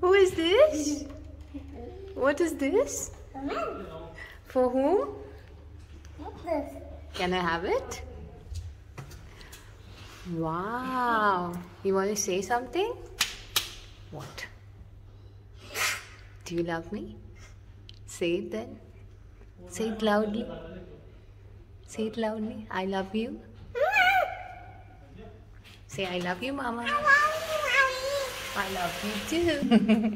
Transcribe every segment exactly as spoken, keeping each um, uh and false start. Who is this? What is this? For whom? What's this? Can I have it? Wow. You want to say something? What? Do you love me? Say it then. Say it loudly. Say it loudly. I love you. Say I love you, Mama. I love you too.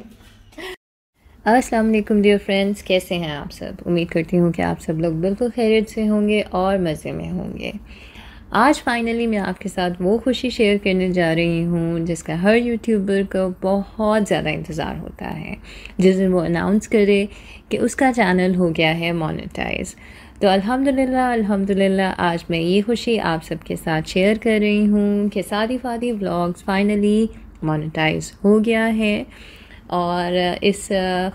अस्सलाम वालेकुम dear friends, कैसे हैं आप सब? उम्मीद करती हूँ कि आप सब लोग बिल्कुल खैरियत से होंगे और मज़े में होंगे। आज फाइनली मैं आपके साथ वो खुशी शेयर करने जा रही हूँ जिसका हर यूट्यूबर को बहुत ज़्यादा इंतज़ार होता है, जिस दिन वो अनाउंस करे कि उसका चैनल हो गया है मोनेटाइज। तो अल्हम्दुलिल्लाह अल्हम्दुलिल्लाह आज मैं ये खुशी आप सबके साथ शेयर कर रही हूँ कि सादी फादी ब्लॉग्स फाइनली मोनेटाइज हो गया है। और इस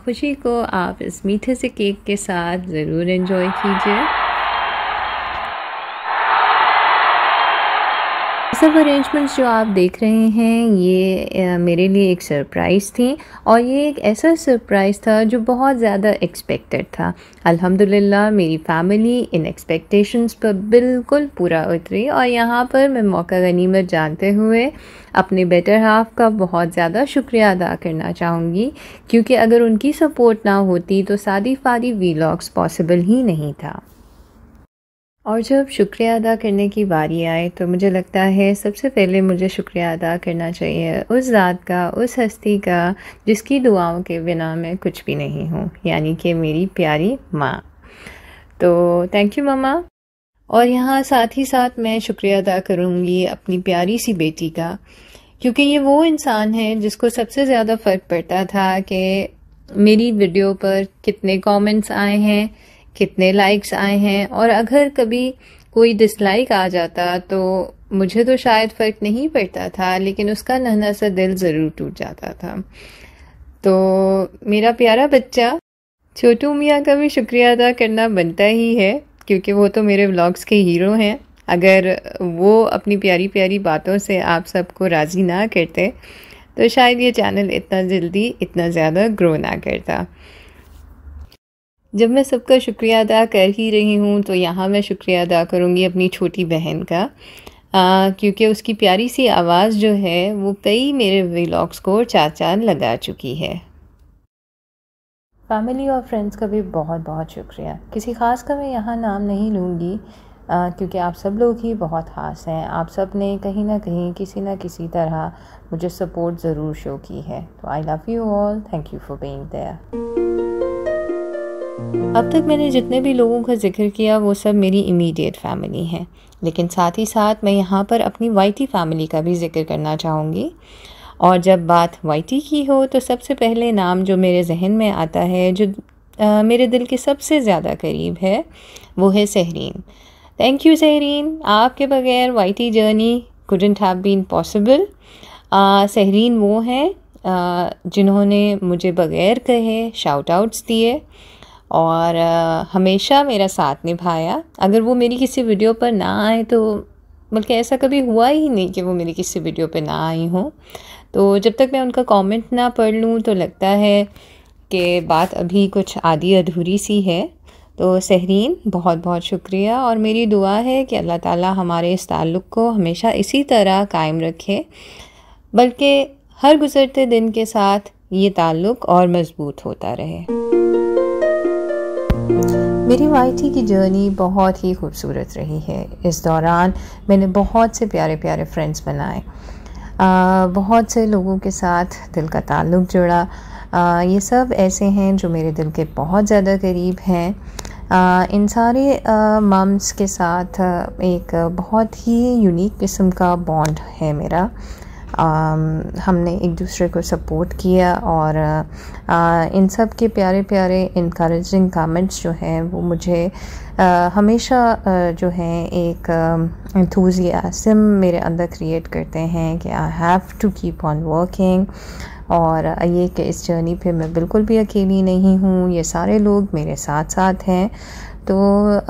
खुशी को आप इस मीठे से केक के साथ ज़रूर एंजॉय कीजिए। सब अरेंजमेंट्स जो आप देख रहे हैं ये मेरे लिए एक सरप्राइज़ थी और ये एक ऐसा सरप्राइज़ था जो बहुत ज़्यादा एक्सपेक्टेड था। अल्हम्दुलिल्लाह मेरी फैमिली इन एक्सपेक्टेशंस पर बिल्कुल पूरा उतरी और यहाँ पर मैं मौका गनीमत जानते हुए अपने बेटर हाफ़ का बहुत ज़्यादा शुक्रिया अदा करना चाहूँगी, क्योंकि अगर उनकी सपोर्ट ना होती तो सादी फादी व्लॉग्स पॉसिबल ही नहीं था। और जब शुक्रिया अदा करने की बारी आए तो मुझे लगता है सबसे पहले मुझे शुक्रिया अदा करना चाहिए उस ज़ात का, उस हस्ती का जिसकी दुआओं के बिना मैं कुछ भी नहीं हूँ, यानी कि मेरी प्यारी माँ। तो थैंक यू ममा। और यहाँ साथ ही साथ मैं शुक्रिया अदा करूँगी अपनी प्यारी सी बेटी का, क्योंकि ये वो इंसान है जिसको सबसे ज़्यादा फ़र्क पड़ता था कि मेरी वीडियो पर कितने कॉमेंट्स आए हैं, कितने लाइक्स आए हैं। और अगर कभी कोई डिसलाइक आ जाता तो मुझे तो शायद फ़र्क नहीं पड़ता था, लेकिन उसका नन्हा सा दिल ज़रूर टूट जाता था। तो मेरा प्यारा बच्चा छोटू मियाँ का भी शुक्रिया अदा करना बनता ही है, क्योंकि वो तो मेरे व्लॉग्स के हीरो हैं। अगर वो अपनी प्यारी प्यारी बातों से आप सबको राज़ी ना करते तो शायद ये चैनल इतना जल्दी इतना ज़्यादा ग्रो ना करता। जब मैं सबका शुक्रिया अदा कर ही रही हूँ तो यहाँ मैं शुक्रिया अदा करूँगी अपनी छोटी बहन का, क्योंकि उसकी प्यारी सी आवाज़ जो है वो कई मेरे व्लॉग्स को चार चांद लगा चुकी है। फैमिली और फ्रेंड्स का भी बहुत बहुत शुक्रिया। किसी ख़ास का मैं यहाँ नाम नहीं लूँगी, क्योंकि आप सब लोग ही बहुत ख़ास हैं। आप सब ने कहीं ना कहीं किसी ना किसी तरह मुझे सपोर्ट ज़रूर शो की है। तो I love you all, thank you for being there. अब तक मैंने जितने भी लोगों का जिक्र किया वो सब मेरी इमीडिएट फैमिली हैं, लेकिन साथ ही साथ मैं यहाँ पर अपनी वाइटी फैमिली का भी जिक्र करना चाहूँगी। और जब बात वाइटी की हो तो सबसे पहले नाम जो मेरे जहन में आता है, जो आ, मेरे दिल के सबसे ज़्यादा करीब है, वो है सहरीन। थैंक यू सहरीन, आपके बग़ैर वाइटी journey couldn't have been possible. सहरीन वो हैं जिन्होंने मुझे बग़ैर कहे शाउट आउट्स दिए और हमेशा मेरा साथ निभाया। अगर वो मेरी किसी वीडियो पर ना आए तो, बल्कि ऐसा कभी हुआ ही नहीं कि वो मेरी किसी वीडियो पर ना आई हों। तो जब तक मैं उनका कमेंट ना पढ़ लूँ तो लगता है कि बात अभी कुछ आधी अधूरी सी है। तो सहरीन बहुत बहुत शुक्रिया, और मेरी दुआ है कि अल्लाह ताला हमारे इस ताल्लुक़ को हमेशा इसी तरह कायम रखे, बल्कि हर गुज़रते दिन के साथ ये ताल्लुक़ और मज़बूत होता रहे। मेरी वाइटी की जर्नी बहुत ही खूबसूरत रही है। इस दौरान मैंने बहुत से प्यारे प्यारे फ्रेंड्स बनाए, आ, बहुत से लोगों के साथ दिल का ताल्लुक़ जुड़ा। आ, ये सब ऐसे हैं जो मेरे दिल के बहुत ज़्यादा करीब हैं। आ, इन सारे आ, मम्स के साथ एक बहुत ही यूनिक किस्म का बॉन्ड है मेरा। आ, हमने एक दूसरे को सपोर्ट किया और आ, इन सब के प्यारे प्यारे इनकरेजिंग कमेंट्स जो हैं वो मुझे आ, हमेशा आ, जो हैं एक एंथुजियाज्म मेरे अंदर क्रिएट करते हैं कि I have to keep on working, और ये कि इस जर्नी पे मैं बिल्कुल भी अकेली नहीं हूँ, ये सारे लोग मेरे साथ साथ हैं। तो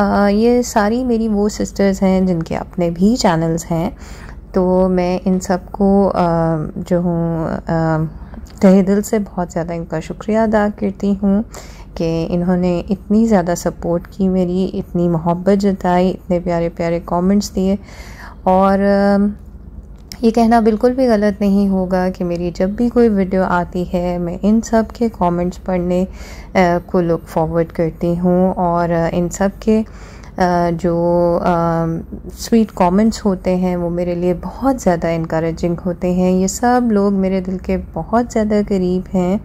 आ, ये सारी मेरी वो सिस्टर्स हैं जिनके अपने भी चैनल्स हैं, तो मैं इन सब को जो हूँ तहे दिल से बहुत ज़्यादा इनका शुक्रिया अदा करती हूँ कि इन्होंने इतनी ज़्यादा सपोर्ट की मेरी, इतनी मोहब्बत जताई, इतने प्यारे प्यारे कमेंट्स दिए। और ये कहना बिल्कुल भी गलत नहीं होगा कि मेरी जब भी कोई वीडियो आती है मैं इन सब के कमेंट्स पढ़ने को लुक फॉरवर्ड करती हूँ, और इन सब के जो स्वीट कमेंट्स होते हैं वो मेरे लिए बहुत ज़्यादा इनकरेजिंग होते हैं। ये सब लोग मेरे दिल के बहुत ज़्यादा करीब हैं,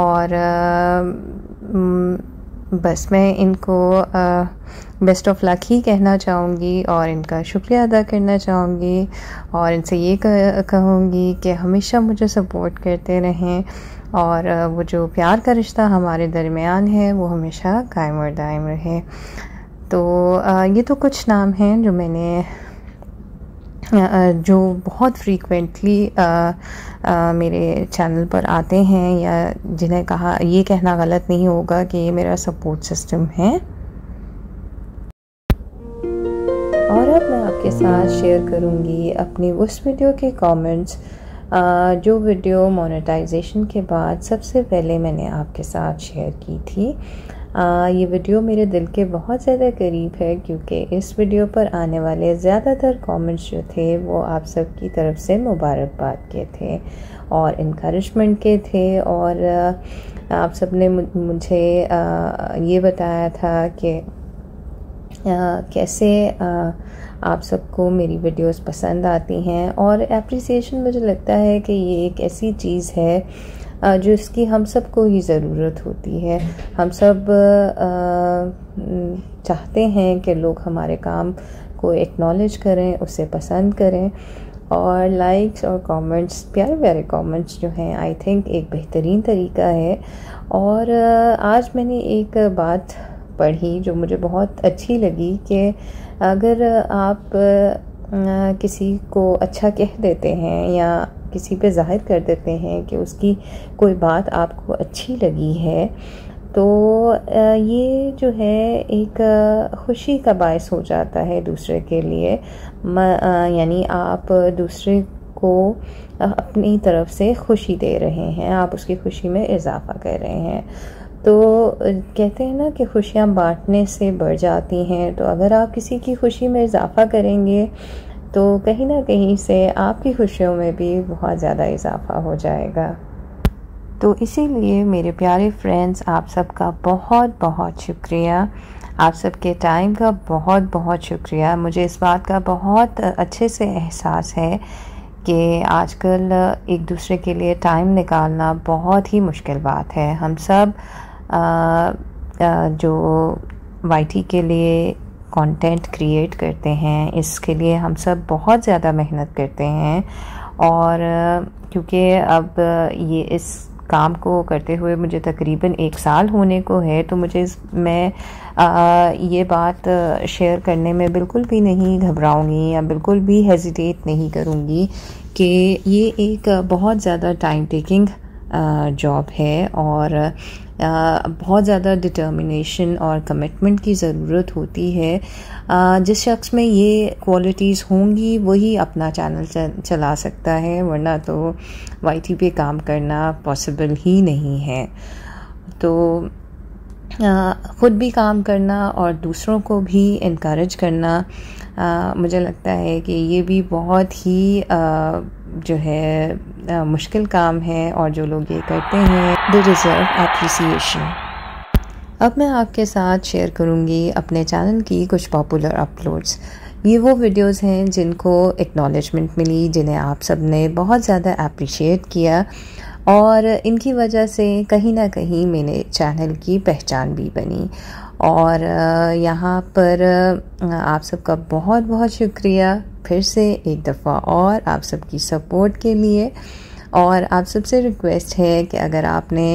और बस मैं इनको बेस्ट ऑफ लक ही कहना चाहूँगी और इनका शुक्रिया अदा करना चाहूँगी, और इनसे ये कहूँगी कि हमेशा मुझे सपोर्ट करते रहें और वो जो प्यार का रिश्ता हमारे दरमियान है वो हमेशा कायम और दायम रहे। तो ये तो कुछ नाम हैं जो मैंने जो बहुत फ्रीक्वेंटली मेरे चैनल पर आते हैं या जिन्हें कहा ये कहना गलत नहीं होगा कि ये मेरा सपोर्ट सिस्टम है। और अब मैं आपके साथ शेयर करूँगी अपनी उस वीडियो के कमेंट्स जो वीडियो मोनेटाइजेशन के बाद सबसे पहले मैंने आपके साथ शेयर की थी। आ, ये वीडियो मेरे दिल के बहुत ज़्यादा करीब है क्योंकि इस वीडियो पर आने वाले ज़्यादातर कमेंट्स जो थे वो आप सब की तरफ से मुबारकबाद के थे और इनकरेजमेंट के थे, और आप सब ने मुझे आ, ये बताया था कि आ, कैसे आ, आप सबको मेरी वीडियोस पसंद आती हैं। और एप्रिसिएशन मुझे लगता है कि ये एक ऐसी चीज़ है जो इसकी हम सब को ही ज़रूरत होती है। हम सब आ, चाहते हैं कि लोग हमारे काम को एक्नॉलेज करें, उसे पसंद करें, और लाइक्स और कमेंट्स, प्यारे प्यारे कमेंट्स जो हैं आई थिंक एक बेहतरीन तरीका है। और आज मैंने एक बात पढ़ी जो मुझे बहुत अच्छी लगी कि अगर आप किसी को अच्छा कह देते हैं या किसी पे जाहिर कर देते हैं कि उसकी कोई बात आपको अच्छी लगी है तो ये जो है एक खुशी का बायस हो जाता है दूसरे के लिए, यानी आप दूसरे को अपनी तरफ से खुशी दे रहे हैं, आप उसकी खुशी में इजाफा कर रहे हैं। तो कहते हैं ना कि खुशियाँ बांटने से बढ़ जाती हैं, तो अगर आप किसी की खुशी में इजाफा करेंगे तो कहीं ना कहीं से आपकी खुशियों में भी बहुत ज़्यादा इजाफा हो जाएगा। तो इसीलिए मेरे प्यारे फ्रेंड्स आप सबका बहुत बहुत शुक्रिया, आप सबके टाइम का बहुत बहुत शुक्रिया। मुझे इस बात का बहुत अच्छे से एहसास है कि आजकल एक दूसरे के लिए टाइम निकालना बहुत ही मुश्किल बात है। हम सब आ, आ, जो वाईटी के लिए कंटेंट क्रिएट करते हैं इसके लिए हम सब बहुत ज़्यादा मेहनत करते हैं, और क्योंकि अब ये इस काम को करते हुए मुझे तकरीबन एक साल होने को है तो मुझे मैं आ, ये बात शेयर करने में बिल्कुल भी नहीं घबराऊंगी या बिल्कुल भी हेजिटेट नहीं करूंगी कि ये एक बहुत ज़्यादा टाइम टेकिंग जॉब है और आ, बहुत ज़्यादा डिटर्मिनेशन और कमिटमेंट की ज़रूरत होती है। आ, जिस शख्स में ये क्वालिटीज़ होंगी वही अपना चैनल च, चला सकता है, वरना तो वाईटी पे काम करना पॉसिबल ही नहीं है। तो आ, ख़ुद भी काम करना और दूसरों को भी इनकरेज करना आ, मुझे लगता है कि ये भी बहुत ही आ, जो है आ, मुश्किल काम है, और जो लोग ये करते हैं दे डिज़र्व एप्रिसिएशन। अब मैं आपके साथ शेयर करूँगी अपने चैनल की कुछ पॉपुलर अपलोड्स। ये वो वीडियोस हैं जिनको एक्नॉलेजमेंट मिली, जिन्हें आप सब ने बहुत ज़्यादा अप्रिशिएट किया, और इनकी वजह से कहीं ना कहीं मेरे चैनल की पहचान भी बनी। और यहाँ पर आप सबका बहुत बहुत शुक्रिया फिर से एक दफ़ा और आप सबकी सपोर्ट के लिए। और आप सबसे रिक्वेस्ट है कि अगर आपने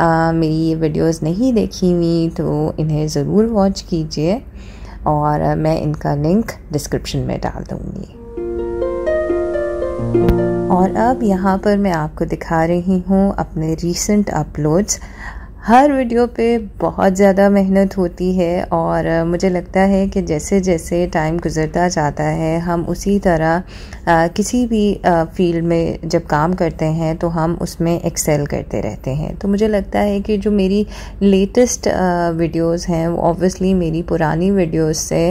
आ, मेरी ये वीडियोस नहीं देखी हुई तो इन्हें ज़रूर वॉच कीजिए, और मैं इनका लिंक डिस्क्रिप्शन में डाल दूँगी। और अब यहाँ पर मैं आपको दिखा रही हूँ अपने रीसेंट अपलोड्स। हर वीडियो पे बहुत ज़्यादा मेहनत होती है और मुझे लगता है कि जैसे जैसे टाइम गुजरता जाता है हम उसी तरह आ, किसी भी फील्ड में जब काम करते हैं तो हम उसमें एक्सेल करते रहते हैं। तो मुझे लगता है कि जो मेरी लेटेस्ट वीडियोस हैं वो ऑब्वियसली मेरी पुरानी वीडियोस से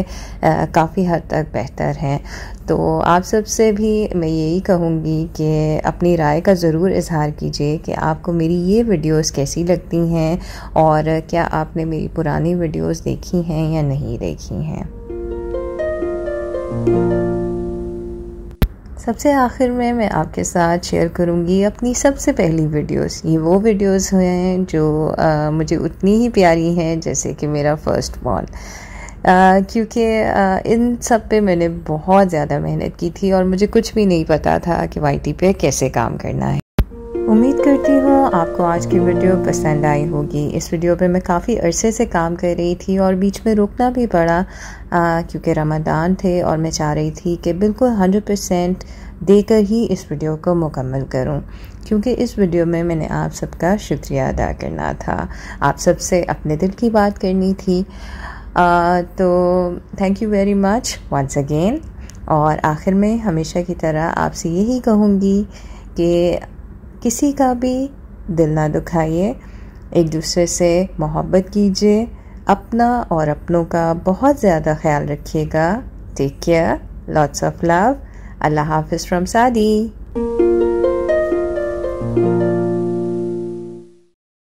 काफ़ी हद तक बेहतर हैं। तो आप सब से भी मैं यही कहूँगी कि अपनी राय का ज़रूर इजहार कीजिए कि आपको मेरी ये वीडियोस कैसी लगती हैं और क्या आपने मेरी पुरानी वीडियोस देखी हैं या नहीं देखी हैं। सबसे आखिर में मैं आपके साथ शेयर करूंगी अपनी सबसे पहली वीडियोस। ये वो वीडियोस हैं जो आ, मुझे उतनी ही प्यारी हैं जैसे कि मेरा फर्स्ट बॉल, Uh, क्योंकि uh, इन सब पे मैंने बहुत ज़्यादा मेहनत की थी और मुझे कुछ भी नहीं पता था कि वाई टी पे कैसे काम करना है। उम्मीद करती हूँ आपको आज की वीडियो पसंद आई होगी। इस वीडियो पे मैं काफ़ी अरसे से काम कर रही थी और बीच में रुकना भी पड़ा क्योंकि रमज़ान थे और मैं चाह रही थी कि बिल्कुल हंड्रेड परसेंट देकर ही इस वीडियो को मुकम्मल करूं, क्योंकि इस वीडियो में मैंने आप सबका शुक्रिया अदा करना था, आप सबसे अपने दिल की बात करनी थी। आ, तो thank you very much once again. और आखिर में हमेशा की तरह आपसे यही कहूँगी कि किसी का भी दिल ना दुखाइए, एक दूसरे से मोहब्बत कीजिए, अपना और अपनों का बहुत ज़्यादा ख्याल रखिएगा। Take care, lots of love. अल्लाह हाफिज़ फ्रॉम सादी।